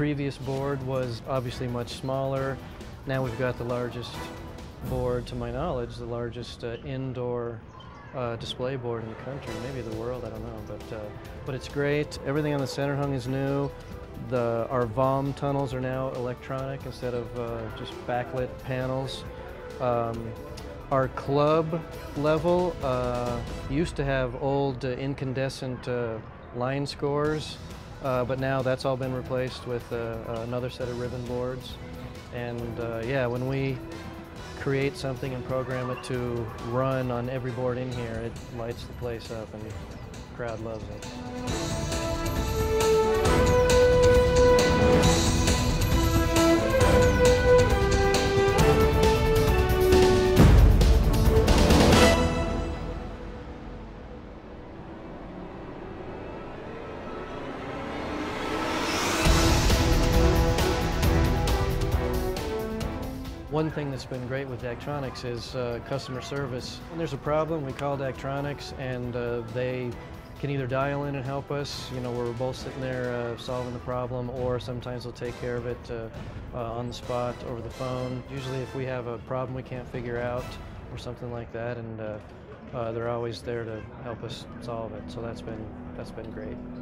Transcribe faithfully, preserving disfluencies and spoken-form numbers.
previous board was obviously much smaller. Now we've got the largest board, to my knowledge, the largest uh, indoor uh, display board in the country, maybe the world, I don't know, but, uh, but it's great. Everything on the center hung is new. The, our V O M tunnels are now electronic instead of uh, just backlit panels. Um, Our club level uh, used to have old uh, incandescent uh, line scores, uh, but now that's all been replaced with uh, another set of ribbon boards. And uh, yeah, when we create something and program it to run on every board in here, it lights the place up and the crowd loves it. One thing that's been great with Daktronics is uh, customer service. When there's a problem, we call Daktronics, and uh, they can either dial in and help us, you know, we're both sitting there uh, solving the problem, or sometimes they'll take care of it uh, uh, on the spot, over the phone. Usually if we have a problem we can't figure out or something like that, and uh, uh, they're always there to help us solve it, so that's been, that's been great.